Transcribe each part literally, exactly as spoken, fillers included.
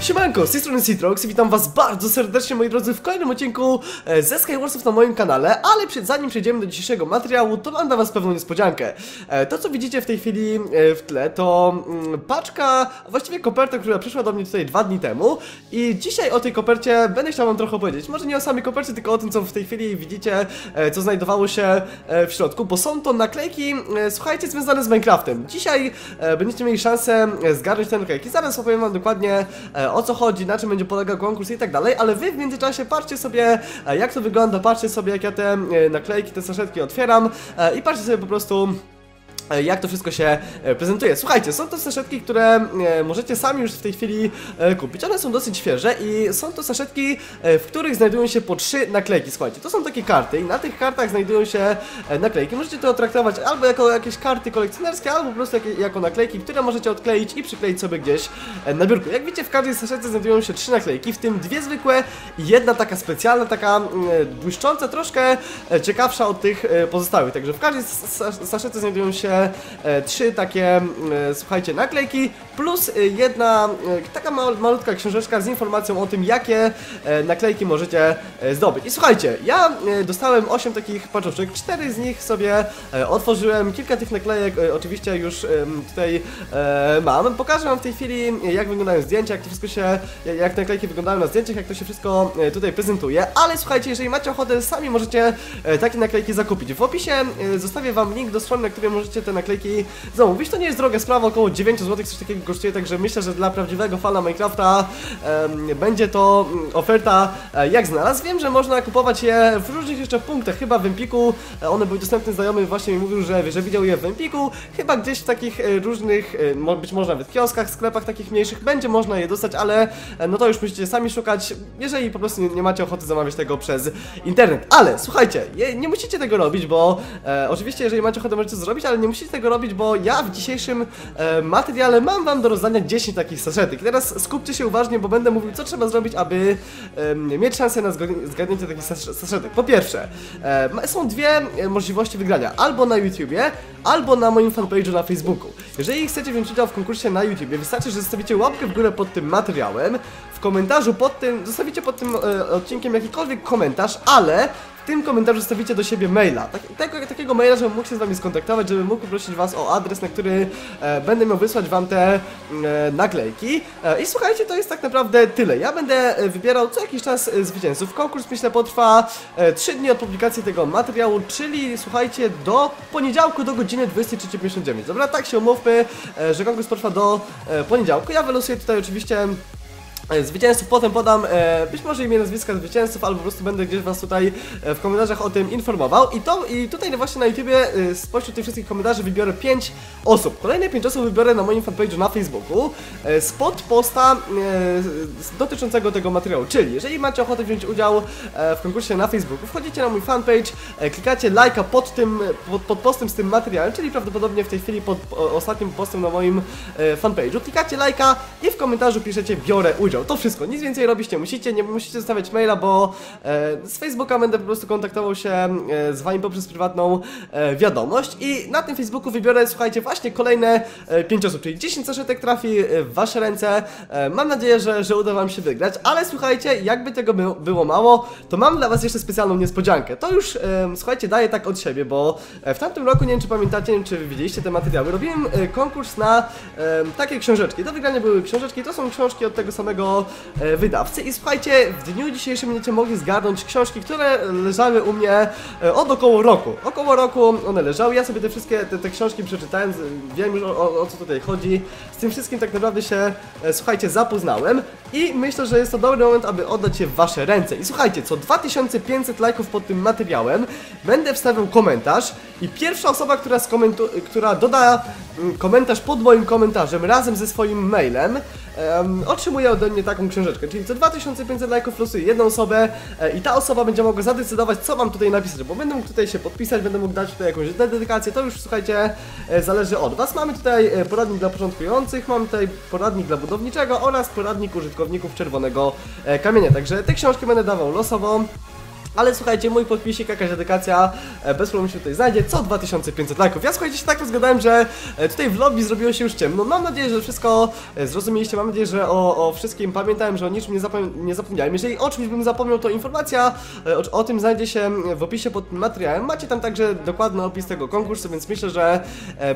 Siemanko, z tej strony Sitr zero x i witam was bardzo serdecznie, moi drodzy, w kolejnym odcinku ze Skywarsów na moim kanale. Ale przed, zanim przejdziemy do dzisiejszego materiału, to mam dla was pewną niespodziankę. To, co widzicie w tej chwili w tle, to paczka, właściwie koperta, która przyszła do mnie tutaj dwa dni temu. I dzisiaj o tej kopercie będę chciał wam trochę opowiedzieć. Może nie o samej kopercie, tylko o tym, co w tej chwili widzicie, co znajdowało się w środku. Bo są to naklejki, słuchajcie, związane z Minecraftem. Dzisiaj będziecie mieli szansę zgarnąć te naklejki. Zaraz opowiem wam dokładnie o co chodzi, na czym będzie polegał konkurs i tak dalej, ale wy w międzyczasie patrzcie sobie, jak to wygląda, patrzcie sobie, jak ja te naklejki, te saszetki otwieram i patrzcie sobie po prostu, jak to wszystko się prezentuje. Słuchajcie, są to saszetki, które możecie sami już w tej chwili kupić. One są dosyć świeże i są to saszetki, w których znajdują się po trzy naklejki. Słuchajcie, to są takie karty i na tych kartach znajdują się naklejki. Możecie to traktować albo jako jakieś karty kolekcjonerskie, albo po prostu jako naklejki, które możecie odkleić i przykleić sobie gdzieś na biurku. Jak wiecie, w każdej saszetce znajdują się trzy naklejki, w tym dwie zwykłe i jedna taka specjalna, taka błyszcząca, troszkę ciekawsza od tych pozostałych. Także w każdej saszetce znajdują się trzy takie, słuchajcie, naklejki plus jedna taka malutka książeczka z informacją o tym, jakie naklejki możecie zdobyć. I słuchajcie, ja dostałem osiem takich paczeczek, cztery z nich sobie otworzyłem, kilka tych naklejek oczywiście już tutaj mam. Pokażę wam w tej chwili, jak wyglądają zdjęcia, jak to wszystko się, jak naklejki wyglądają na zdjęciach, jak to się wszystko tutaj prezentuje, ale słuchajcie, jeżeli macie ochotę, sami możecie takie naklejki zakupić. W opisie zostawię wam link do strony, na której możecie te naklejki zamówić. To nie jest droga sprawa, około dziewięć złotych coś takiego kosztuje, także myślę, że dla prawdziwego fana Minecrafta um, będzie to oferta um, jak znalazł. Wiem, że można kupować je w różnych jeszcze punktach, chyba w Empiku, one były dostępne, znajomy właśnie mi mówił, że, że widział je w Empiku, chyba gdzieś w takich różnych, być może nawet kioskach, sklepach takich mniejszych będzie można je dostać, ale no to już musicie sami szukać, jeżeli po prostu nie, nie macie ochoty zamawiać tego przez internet. Ale słuchajcie, je, nie musicie tego robić, bo e, oczywiście jeżeli macie ochotę, możecie to zrobić, ale nie musicie tego robić, bo ja w dzisiejszym e, materiale mam wam do rozdania dziesięć takich saszetek. Teraz skupcie się uważnie, bo będę mówił, co trzeba zrobić, aby e, mieć szansę na zgadnięcie takich saszetek. Po pierwsze, e, są dwie możliwości wygrania, albo na YouTubie, albo na moim fanpage'u na Facebooku. Jeżeli chcecie wziąć udział w konkursie na YouTubie, wystarczy, że zostawicie łapkę w górę pod tym materiałem, w komentarzu pod tym, zostawicie pod tym e, odcinkiem jakikolwiek komentarz, ale w tym komentarzu stawicie do siebie maila, tak, tego, takiego maila, żebym mógł się z wami skontaktować, żebym mógł prosić was o adres, na który e, będę miał wysłać wam te e, naklejki. E, I słuchajcie, to jest tak naprawdę tyle. Ja będę wybierał co jakiś czas zwycięzców. Konkurs, myślę, potrwa e, trzy dni od publikacji tego materiału, czyli słuchajcie, do poniedziałku do godziny dwudziestej trzeciej pięćdziesiąt dziewięć. Dobra, tak się umówmy, e, że konkurs potrwa do e, poniedziałku. Ja wylosuję tutaj oczywiście zwycięzców, potem podam e, być może imię, nazwiska zwycięzców, albo po prostu będę gdzieś was tutaj e, w komentarzach o tym informował. I to i tutaj właśnie na YouTubie e, spośród tych wszystkich komentarzy wybiorę pięć osób. Kolejne pięć osób wybiorę na moim fanpage'u na Facebooku e, spod posta e, dotyczącego tego materiału. Czyli jeżeli macie ochotę wziąć udział e, w konkursie na Facebooku, wchodzicie na mój fanpage, e, klikacie lajka pod tym, pod, pod postem z tym materiałem, czyli prawdopodobnie w tej chwili pod o, ostatnim postem na moim e, fanpage'u, klikacie lajka i w komentarzu piszecie biorę udział. To wszystko, nic więcej robić nie musicie, nie musicie zostawiać maila, bo e, z Facebooka będę po prostu kontaktował się e, z wami poprzez prywatną e, wiadomość i na tym Facebooku wybiorę, słuchajcie, właśnie kolejne e, pięć osób, czyli dziesięć saszetek trafi w wasze ręce. E, mam nadzieję, że, że uda wam się wygrać, ale słuchajcie, jakby tego by, było mało, to mam dla was jeszcze specjalną niespodziankę. To już, e, słuchajcie, daję tak od siebie, bo w tamtym roku, nie wiem czy pamiętacie, nie wiem, czy widzieliście te materiały, robiłem e, konkurs na e, takie książeczki. Do wygrania były książeczki, to są książki od tego samego wydawcy i słuchajcie, w dniu dzisiejszym będziecie mogli zgarnąć książki, które leżały u mnie od około roku. Około roku one leżały, ja sobie te wszystkie te, te książki przeczytałem, wiem już o, o co tutaj chodzi, z tym wszystkim tak naprawdę się, słuchajcie, zapoznałem i myślę, że jest to dobry moment, aby oddać je w wasze ręce. I słuchajcie, co dwa tysiące pięćset lajków pod tym materiałem będę wstawiał komentarz i pierwsza osoba, która, która doda komentarz pod moim komentarzem razem ze swoim mailem, Um, otrzymuje ode mnie taką książeczkę, czyli co dwa tysiące pięćset lajków losuję jedną osobę e, i ta osoba będzie mogła zadecydować, co mam tutaj napisać, bo będę mógł tutaj się podpisać, będę mógł dać tutaj jakąś dedykację, to już słuchajcie e, zależy od was. Mamy tutaj poradnik dla początkujących, mam tutaj poradnik dla budowniczego oraz poradnik użytkowników czerwonego e, kamienia, także te książki będę dawał losowo. ale słuchajcie, mój podpisik, jakaś dedykacja, bez problemu się tutaj znajdzie, co dwa tysiące pięćset lajków. Ja słuchajcie się tak rozgadałem, że tutaj w lobby zrobiło się już ciemno. Mam nadzieję, że wszystko zrozumieliście, mam nadzieję, że o, o wszystkim pamiętałem, że o niczym nie, zapom nie zapomniałem. Jeżeli o czymś bym zapomniał, to informacja o, o tym znajdzie się w opisie pod tym materiałem. Macie tam także dokładny opis tego konkursu, więc myślę, że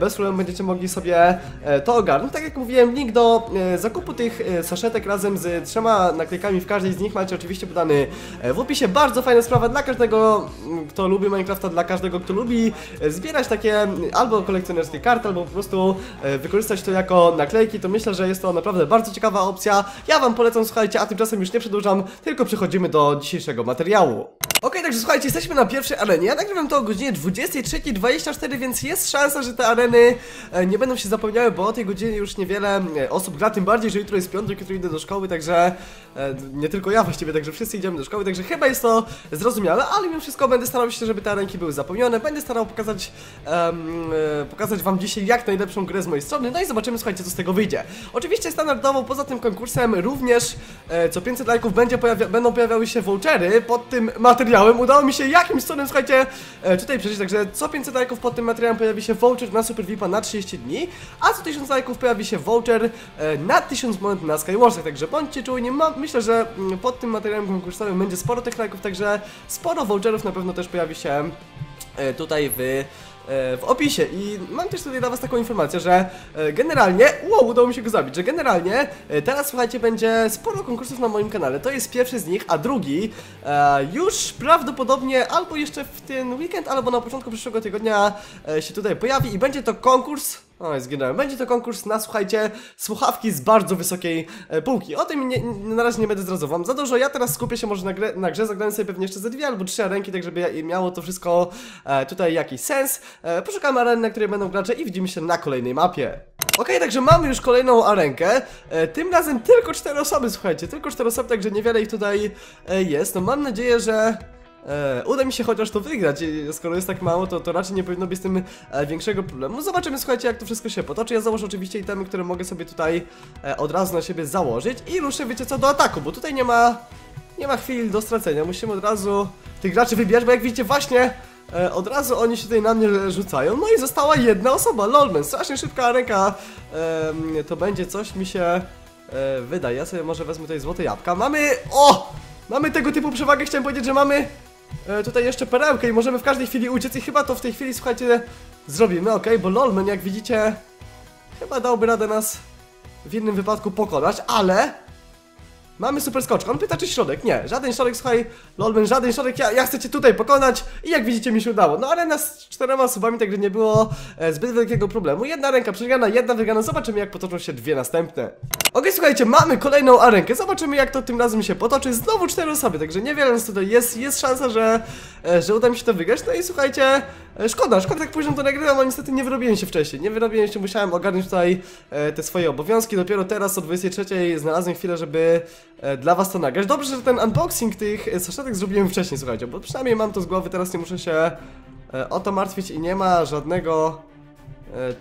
bez problemu będziecie mogli sobie to ogarnąć. Tak jak mówiłem, link do zakupu tych saszetek razem z trzema naklejkami w każdej z nich macie oczywiście podany w opisie. Bardzo fajna sprawa dla każdego, kto lubi Minecrafta, dla każdego, kto lubi zbierać takie albo kolekcjonerskie karty, albo po prostu wykorzystać to jako naklejki, to myślę, że jest to naprawdę bardzo ciekawa opcja. Ja wam polecam, słuchajcie, a tymczasem już nie przedłużam, tylko przechodzimy do dzisiejszego materiału. Ok, także słuchajcie, jesteśmy na pierwszej arenie. Ja nagrywam to o godzinie dwudziestej trzeciej dwadzieścia cztery, więc jest szansa, że te areny nie będą się zapełniały, bo o tej godzinie już niewiele osób gra, tym bardziej, że jutro jest piątek, jutro idę do szkoły, także nie tylko ja właściwie, także wszyscy idziemy do szkoły, także chyba jest to zrozumiałe, ale mimo wszystko będę starał się, żeby te arenki były zapełnione, będę starał pokazać, um, pokazać wam dzisiaj jak najlepszą grę z mojej strony, no i zobaczymy, słuchajcie, co z tego wyjdzie. Oczywiście standardowo poza tym konkursem również co pięćset lajków będzie pojawia będą pojawiały się vouchery pod tym materiałem. Udało mi się jakimś cudem, słuchajcie, tutaj przeczytać, także co pięćset lajków pod tym materiałem pojawi się voucher na Super Vipa na trzydzieści dni, a co tysiąc lajków pojawi się voucher na tysiąc monet na Skywarsach, także bądźcie czujni, myślę, że pod tym materiałem konkursowym będzie sporo tych lajków, także sporo voucherów na pewno też pojawi się tutaj w... w opisie. I mam też tutaj dla was taką informację, że generalnie, wow, udało mi się go zabić, że generalnie teraz, słuchajcie, będzie sporo konkursów na moim kanale, to jest pierwszy z nich, a drugi e, już prawdopodobnie albo jeszcze w ten weekend, albo na początku przyszłego tygodnia e, się tutaj pojawi i będzie to konkurs, oj, zginąłem, będzie to konkurs na, słuchajcie, słuchawki z bardzo wysokiej e, półki. O tym nie, na razie nie będę zdradzał wam za dużo, ja teraz skupię się może na, grę, na grze, zagrałem sobie pewnie jeszcze ze dwie albo trzy arenki, tak żeby miało to wszystko e, tutaj jakiś sens. Poszukamy areny, na której będą gracze i widzimy się na kolejnej mapie. Okej, okay, także mamy już kolejną arenkę. E, tym razem tylko cztery osoby, słuchajcie, tylko cztery osoby, także niewiele ich tutaj e, jest. No mam nadzieję, że e, uda mi się chociaż to wygrać. Skoro jest tak mało, to, to raczej nie powinno być z tym e, większego problemu. Zobaczymy, słuchajcie, jak to wszystko się potoczy. Ja założę oczywiście itemy, które mogę sobie tutaj e, od razu na siebie założyć. I ruszę, wiecie co, do ataku, bo tutaj nie ma, nie ma chwili do stracenia. Musimy od razu tych graczy wybierać, bo jak widzicie właśnie... E, od razu oni się tutaj na mnie rzucają. No i została jedna osoba, Lolmen. Strasznie szybka arenka. E, to będzie coś mi się e, wydaje. Ja sobie może wezmę tutaj złote jabłka. Mamy, o! Mamy tego typu przewagę. Chciałem powiedzieć, że mamy e, tutaj jeszcze perełkę i możemy w każdej chwili uciec. I chyba to w tej chwili, słuchajcie, zrobimy, ok? Bo Lolmen, jak widzicie, chyba dałby radę nas w innym wypadku pokonać, ale... Mamy super skoczkę. On pyta, czy środek. Nie, żaden środek, słuchaj, Lolmen, żaden środek. Ja, ja chcę cię tutaj pokonać i jak widzicie mi się udało. No ale nas z czterema osobami także nie było e, zbyt wielkiego problemu. Jedna ręka przegrana, jedna wygrana. Zobaczymy, jak potoczą się dwie następne. Ok, słuchajcie, mamy kolejną arenkę. Zobaczymy, jak to tym razem się potoczy. Znowu cztery osoby, także niewiele nas tutaj jest. Jest szansa, że, e, że uda mi się to wygrać. No i słuchajcie, e, szkoda, szkoda, tak późno to nagrywam, a niestety nie wyrobiłem się wcześniej. Nie wyrobiłem się, musiałem ogarnąć tutaj e, te swoje obowiązki. Dopiero teraz o dwudziestej trzeciej znalazłem chwilę, żeby... dla was to nagrać. Dobrze, że ten unboxing tych saszetek zrobiłem wcześniej, słuchajcie, bo przynajmniej mam to z głowy, teraz nie muszę się o to martwić i nie ma żadnego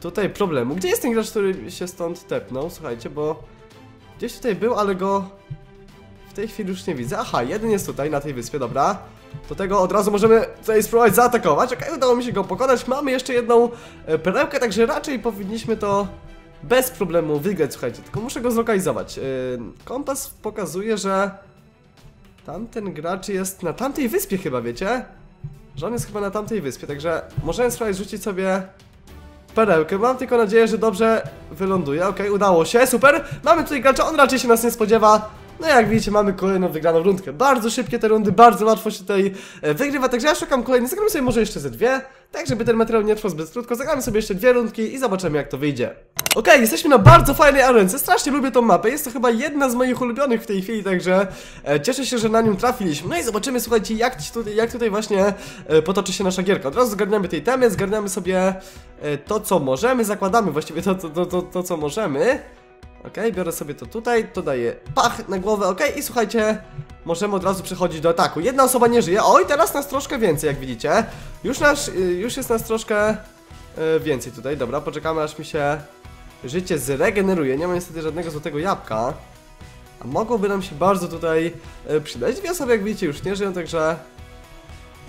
tutaj problemu. Gdzie jest ten gracz, który się stąd tepnął, słuchajcie, bo gdzieś tutaj był, ale go w tej chwili już nie widzę. Aha, jeden jest tutaj, na tej wyspie, dobra. Do tego od razu możemy tutaj spróbować zaatakować. Okej, udało mi się go pokonać. Mamy jeszcze jedną perełkę, także raczej powinniśmy to... bez problemu wygrać, słuchajcie, tylko muszę go zlokalizować. Yy, kompas pokazuje, że tamten gracz jest na tamtej wyspie chyba, wiecie? Że on jest chyba na tamtej wyspie, także możemy spróbować rzucić sobie perełkę. Mam tylko nadzieję, że dobrze wyląduje. Okej, okay, udało się, super. Mamy tutaj gracza, on raczej się nas nie spodziewa. No jak widzicie, mamy kolejną wygraną rundkę. Bardzo szybkie te rundy, bardzo łatwo się tutaj wygrywa, także ja szukam kolejnej. Zagramy sobie może jeszcze ze dwie, tak żeby ten materiał nie trwał zbyt krótko. Zagramy sobie jeszcze dwie rundki i zobaczymy, jak to wyjdzie. Okej, okay, jesteśmy na bardzo fajnej arence. Strasznie lubię tą mapę, jest to chyba jedna z moich ulubionych w tej chwili, także cieszę się, że na nią trafiliśmy. No i zobaczymy, słuchajcie, jak tutaj, jak tutaj właśnie potoczy się nasza gierka. Od razu zgarniamy tej temy, zgarniamy sobie to, co możemy, zakładamy właściwie to, to, to, to, to co możemy. Okej, okay, biorę sobie to tutaj, to daję pach na głowę, okej, okay, i słuchajcie, możemy od razu przechodzić do ataku. Jedna osoba nie żyje, oj, teraz nas troszkę więcej, jak widzicie. Już, nas, już jest nas troszkę więcej tutaj, dobra, poczekamy, aż mi się życie zregeneruje. Nie ma niestety żadnego złotego jabłka, a mogłoby nam się bardzo tutaj przydać. Dwie osoby, jak widzicie, już nie żyją, także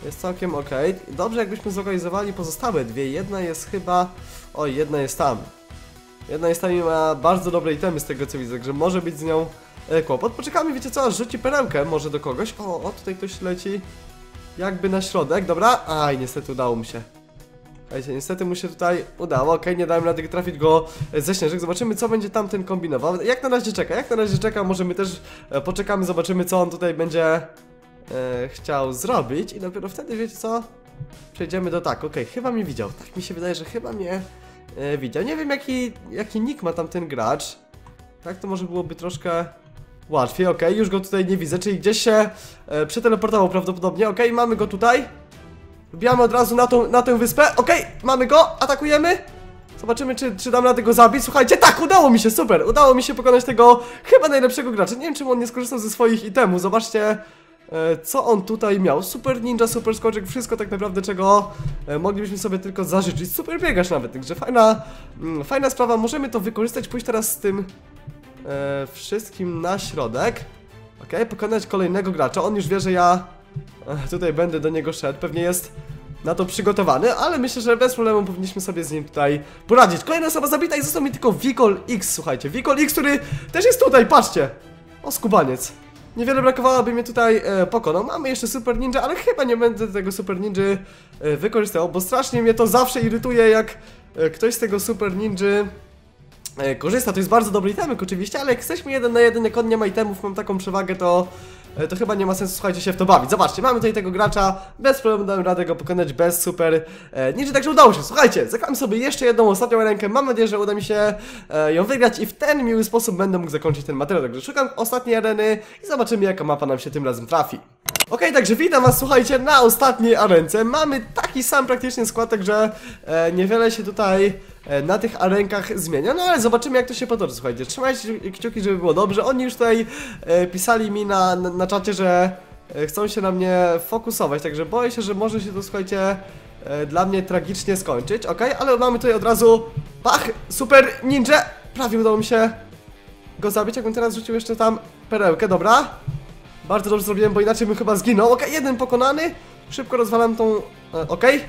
Jest całkiem ok. Dobrze, jakbyśmy zlokalizowali pozostałe dwie. Jedna jest chyba... O, jedna jest tam. Jedna jest tam i ma bardzo dobre itemy z tego co widzę, że może być z nią kłopot. Poczekamy, wiecie co, aż rzuci perełkę może do kogoś. O, o, tutaj ktoś leci jakby na środek, dobra? Aj, niestety udało mi się. Słuchajcie, niestety mu się tutaj udało. Okej, nie dałem rady trafić go ze śnieżek. Zobaczymy, co będzie tamten kombinował. Jak na razie czeka, jak na razie czeka, może my też poczekamy, zobaczymy, co on tutaj będzie e, chciał zrobić. I dopiero wtedy, wiecie co, przejdziemy do tak. Okej, chyba mnie widział. Tak mi się wydaje, że chyba mnie e, widział. Nie wiem, jaki, jaki nick ma tamten gracz. Tak to może byłoby troszkę... łatwiej, okej, okay. Już go tutaj nie widzę, czyli gdzieś się e, przeteleportował prawdopodobnie, okej, okay, mamy go tutaj. Wbijamy od razu na tą, na tę wyspę, okej, okay, mamy go, atakujemy. Zobaczymy, czy, czy dam radę go zabić, słuchajcie, tak, udało mi się, super, udało mi się pokonać tego chyba najlepszego gracza. Nie wiem, czemu on nie skorzystał ze swoich itemów, zobaczcie, e, co on tutaj miał. Super ninja, super skoczek, wszystko tak naprawdę, czego e, moglibyśmy sobie tylko zażyczyć. Super biegacz nawet, także fajna, mm, fajna sprawa, możemy to wykorzystać, pójść teraz z tym... Yy, wszystkim na środek. Ok, pokonać kolejnego gracza. On już wie, że ja yy, tutaj będę do niego szedł. Pewnie jest na to przygotowany, ale myślę, że bez problemu powinniśmy sobie z nim tutaj poradzić. Kolejna osoba zabita i został mi tylko Wikol X, słuchajcie. Wikol X, który też jest tutaj, patrzcie. O, skubaniec. Niewiele brakowało, by mnie tutaj e, pokonał. Mamy jeszcze Super Ninja, ale chyba nie będę tego Super Ninja e, wykorzystał, bo strasznie mnie to zawsze irytuje, jak e, ktoś z tego Super Ninja korzysta, to jest bardzo dobry itemek oczywiście, ale jak jesteśmy jeden na jeden, jak on nie ma itemów, mam taką przewagę, to, to chyba nie ma sensu, słuchajcie, się w to bawić. Zobaczcie, mamy tutaj tego gracza, bez problemu dałem radę go pokonać bez super e, ninja, także udało się. Słuchajcie, zagram sobie jeszcze jedną ostatnią rękę, mam nadzieję, że uda mi się e, ją wygrać i w ten miły sposób będę mógł zakończyć ten materiał, także szukam ostatniej areny i zobaczymy, jaka mapa nam się tym razem trafi. Okej, okay, także witam was, słuchajcie, na ostatniej arence. Mamy taki sam praktycznie skład, także e, niewiele się tutaj e, na tych arenkach zmienia. No ale zobaczymy, jak to się potoczy, słuchajcie. Trzymajcie kciuki, żeby było dobrze. Oni już tutaj e, pisali mi na, na, na czacie, że e, chcą się na mnie fokusować. Także boję się, że może się to, słuchajcie, e, dla mnie tragicznie skończyć. Okej, okay, ale mamy tutaj od razu, pach, super ninja. Prawie udało mi się go zabić, jakbym teraz rzucił jeszcze tam perełkę, dobra. Bardzo dobrze zrobiłem, bo inaczej bym chyba zginął. Okej, okay, jeden pokonany. Szybko rozwalam tą... E, Okej. Okay.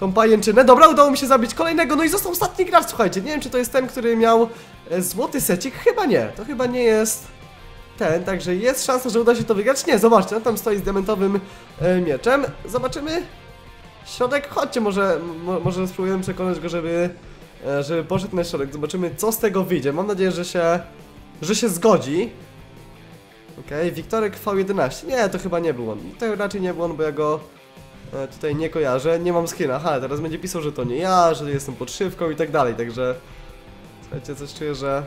Tą pajęczynę. Dobra, udało mi się zabić kolejnego. No i został ostatni gracz, słuchajcie. Nie wiem, czy to jest ten, który miał e, złoty secik. Chyba nie. To chyba nie jest ten. Także jest szansa, że uda się to wygrać. Nie, zobaczcie. On tam stoi z diamentowym e, mieczem. Zobaczymy. Środek. Chodźcie, może, mo, może spróbujemy przekonać go, żeby, e, żeby poszedł na środek. Zobaczymy, co z tego wyjdzie. Mam nadzieję, że się, że się zgodzi. Okej, okay, Wiktorek V jedenaście. Nie, to chyba nie był on. To raczej nie był on, bo ja go e, tutaj nie kojarzę. Nie mam skina. Aha, teraz będzie pisał, że to nie ja, że jestem podszywką i tak dalej. Także, słuchajcie, coś czuję, że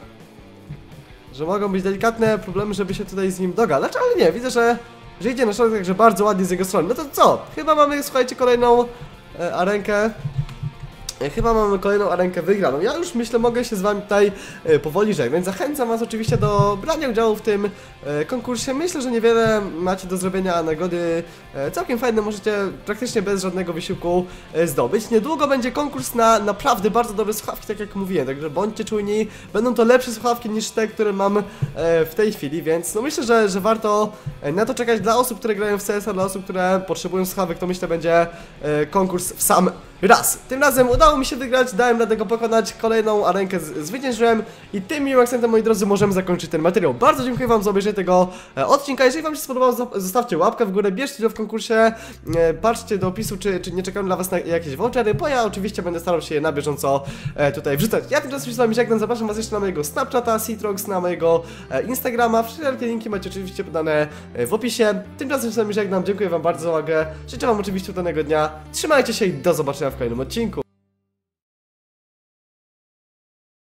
że mogą być delikatne problemy, żeby się tutaj z nim dogadać, ale nie, widzę, że, że idzie na środek, także bardzo ładnie z jego strony. No to co? Chyba mamy, słuchajcie, kolejną e, arenkę. Chyba mamy kolejną arenkę wygraną. Ja już myślę, mogę się z wami tutaj powoli żegnać. Zachęcam was oczywiście do brania udziału w tym konkursie. Myślę, że niewiele macie do zrobienia, a nagrody całkiem fajne możecie praktycznie bez żadnego wysiłku zdobyć. Niedługo będzie konkurs na naprawdę bardzo dobre słuchawki, tak jak mówiłem. Także bądźcie czujni. Będą to lepsze słuchawki niż te, które mam w tej chwili, więc no myślę, że, że warto na to czekać. Dla osób, które grają w C S a, dla osób, które potrzebują słuchawek, to myślę, będzie konkurs w sam raz. Tym razem udało mi się wygrać, dałem radę go pokonać, kolejną arenkę zwyciężyłem i tym miłym akcentem, moi drodzy, możemy zakończyć ten materiał. Bardzo dziękuję wam za obejrzenie tego e, odcinka. Jeżeli wam się spodobało, zostawcie łapkę w górę, bierzcie udział w konkursie, e, patrzcie do opisu, czy, czy nie czekam dla was na jakieś vouchery, bo ja oczywiście będę starał się je na bieżąco e, tutaj wrzucać. Ja tymczasem się z wami żegnam, zapraszam was jeszcze na mojego Snapchata, Sitr zero x, na mojego e, Instagrama, wszelkie linki macie oczywiście podane e, w opisie. Tymczasem się z wami żegnam, dziękuję wam bardzo za uwagę, życzę wam oczywiście udanego dnia, trzymajcie się i do zobaczenia w kolejnym odcinku.